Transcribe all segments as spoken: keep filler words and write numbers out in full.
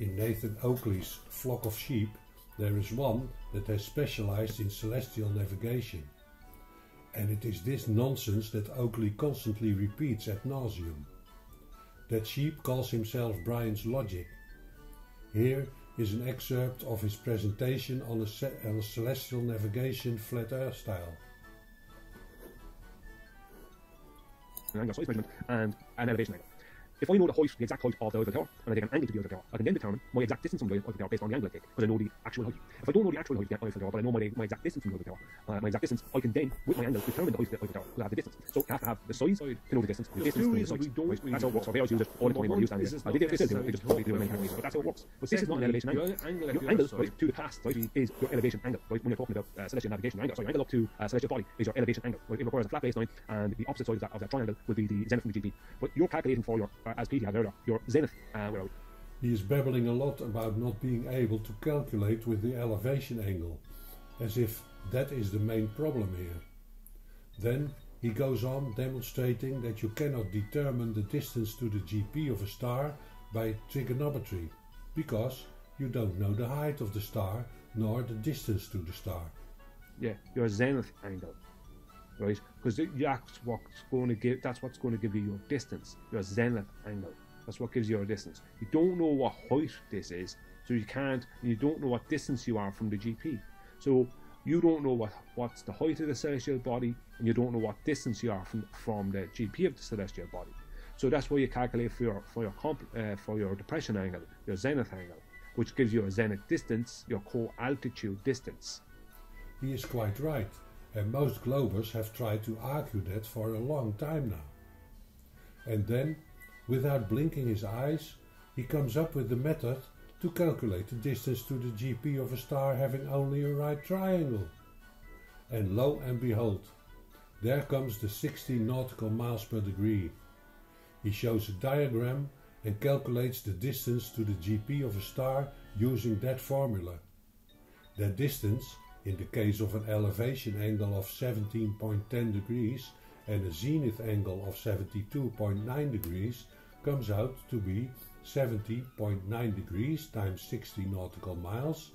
in Nathan Oakley's Flock of Sheep, there is one that has specialized in celestial navigation. And it is this nonsense that Oakley constantly repeats ad nauseum. That sheep calls himself Brian's Logic. Here is an excerpt of his presentation on a, on a celestial navigation flat earth style. An angle of size measurement and an elevation angle. If I know the height, the exact height of the tower, and I take an angle to the tower, I can then determine my exact distance from the tower based on the angle I take, because I know the actual height. If I don't know the actual height of the tower, but I know my, my exact distance from the tower, uh, my exact distance, I can then, with my angle, determine the height of the tower, because I have the distance. So I have to have the size to know the distance, the distance to know the size. Right? That's how it works. Surveyors use it all the time when they use that. I did this, they just probably do it many times, but that's how it works. But this is not an elevation angle. Your angle to the past is your elevation angle. When you're talking about celestial navigation angle, so your angle up to celestial body is your elevation angle. It requires a flat baseline, and the opposite side of that triangle would be the zenith from the G P. But you're calculating for your As P D had earlier, your zenith. Uh, he is babbling a lot about not being able to calculate with the elevation angle, as if that is the main problem here. Then he goes on demonstrating that you cannot determine the distance to the G P of a star by trigonometry, because you don't know the height of the star nor the distance to the star. Yeah, your zenith angle. Right, because that's what's going to give that's what's going to give you your distance, your zenith angle. That's what gives you your distance. You don't know what height this is, so you can't. You don't know what distance you are from the G P, so you don't know what what's the height of the celestial body, and you don't know what distance you are from from the G P of the celestial body. So that's why you calculate for your for your comp, uh, for your depression angle, your zenith angle, which gives you a zenith distance, your core altitude distance. He is quite right. And most globers have tried to argue that for a long time now. And then, without blinking his eyes, he comes up with the method to calculate the distance to the G P of a star having only a right triangle. And lo and behold, there comes the sixty nautical miles per degree. He shows a diagram and calculates the distance to the G P of a star using that formula. That distance, in the case of an elevation angle of seventeen point one zero degrees and a zenith angle of seventy-two point nine degrees, comes out to be seventy point nine degrees times sixty nautical miles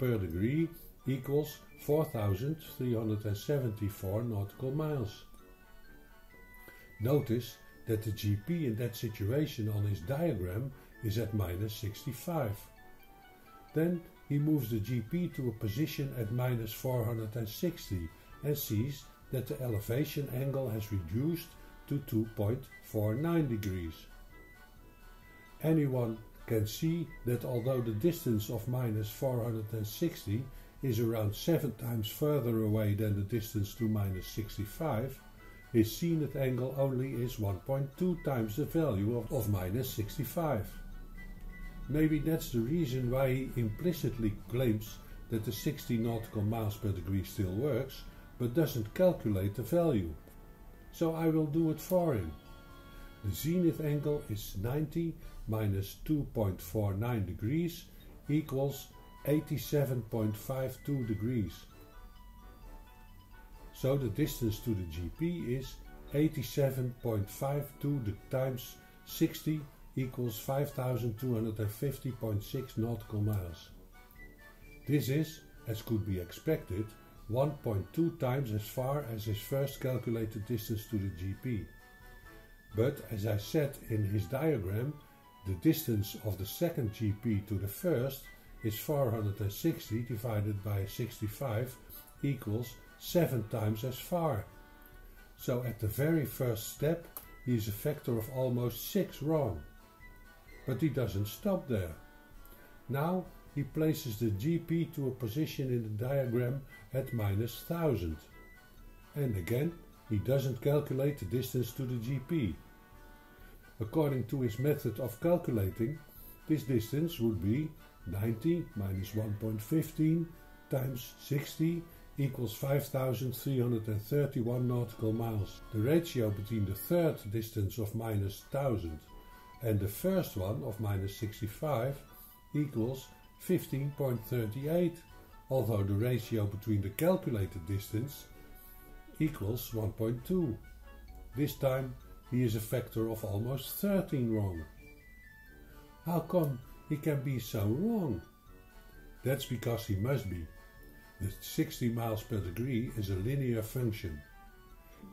per degree equals four thousand three hundred seventy-four nautical miles. Notice that the G P in that situation on his diagram is at minus sixty-five. Then he moves the G P to a position at minus four hundred sixty and sees that the elevation angle has reduced to two point four nine degrees. Anyone can see that although the distance of minus four hundred sixty is around seven times further away than the distance to minus sixty-five, his zenith angle only is one point two times the value of, of minus sixty-five. Maybe that's the reason why he implicitly claims that the sixty nautical miles per degree still works, but doesn't calculate the value. So I will do it for him. The zenith angle is ninety minus two point four nine degrees equals eighty-seven point five two degrees. So the distance to the G P is eighty-seven point five two times sixty equals five thousand two hundred fifty point six nautical miles. This is, as could be expected, one point two times as far as his first calculated distance to the G P. But, as I said in his diagram, the distance of the second G P to the first is four hundred sixty divided by sixty-five equals seven times as far. So at the very first step, he is a factor of almost six wrong. But he doesn't stop there. Now he places the G P to a position in the diagram at minus one thousand. And again, he doesn't calculate the distance to the G P. According to his method of calculating, this distance would be ninety minus one point one five times sixty equals five thousand three hundred thirty-one nautical miles. The ratio between the third distance of minus one thousand and the first one of minus sixty-five equals fifteen point three eight, although the ratio between the calculated distance equals one point two. This time he is a factor of almost thirteen wrong. How come he can be so wrong? That's because he must be. The sixty miles per degree is a linear function.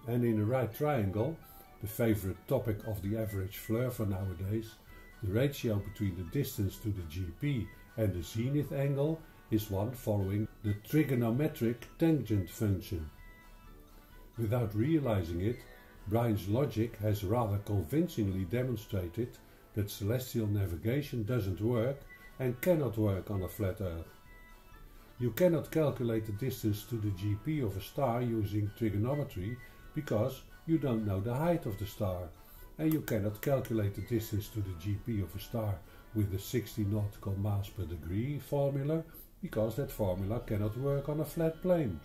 And in a right triangle, the favorite topic of the average fluffer nowadays, the ratio between the distance to the G P and the zenith angle is one following the trigonometric tangent function. Without realizing it, Brian's logic has rather convincingly demonstrated that celestial navigation doesn't work and cannot work on a flat Earth. You cannot calculate the distance to the G P of a star using trigonometry because you don't know the height of the star, and you cannot calculate the distance to the G P of a star with the sixty nautical miles per degree formula because that formula cannot work on a flat plane.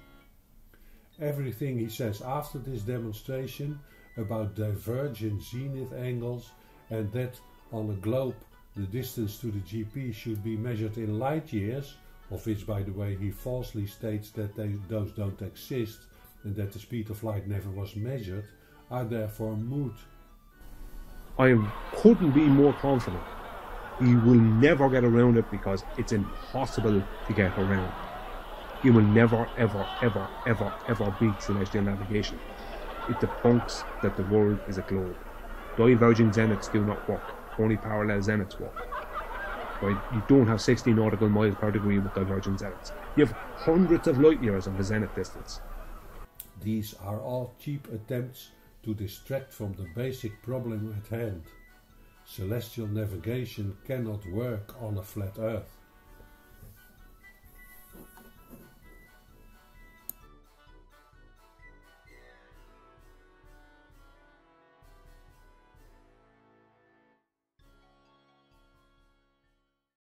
Everything he says after this demonstration about divergent zenith angles and that on a globe the distance to the G P should be measured in light years, of which by the way he falsely states that they, those don't exist and that the speed of light never was measured, are therefore moot. I couldn't be more confident. You will never get around it because it's impossible to get around. You will never, ever, ever, ever, ever beat celestial navigation. It debunks that the world is a globe. Diverging zeniths do not work. Only parallel zeniths work. Right? You don't have sixty nautical miles per degree with divergent zeniths. You have hundreds of light years on the zenith distance. These are all cheap attempts to distract from the basic problem at hand. Celestial navigation cannot work on a flat Earth.